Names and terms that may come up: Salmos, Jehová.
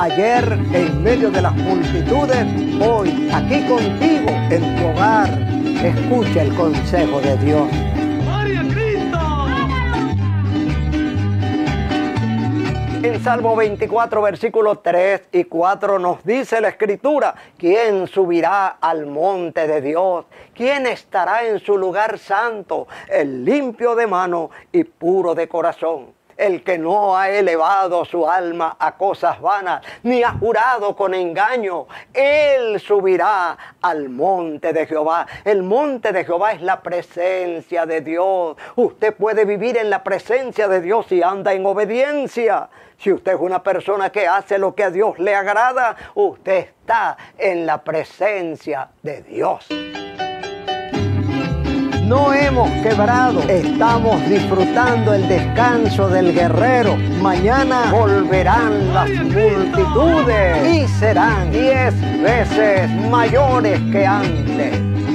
ayer en medio de las multitudes, hoy aquí contigo en tu hogar. Escucha el consejo de Dios. ¡Gloria a Cristo! En Salmo 24, versículos 3 y 4 nos dice la Escritura: ¿quién subirá al monte de Dios? ¿Quién estará en su lugar santo? El limpio de mano y puro de corazón, el que no ha elevado su alma a cosas vanas, ni ha jurado con engaño. Él subirá al monte de Jehová. El monte de Jehová es la presencia de Dios. Usted puede vivir en la presencia de Dios si anda en obediencia. Si usted es una persona que hace lo que a Dios le agrada, usted está en la presencia de Dios. No hemos quebrado, estamos disfrutando el descanso del guerrero. Mañana volverán las multitudes y serán 10 veces mayores que antes.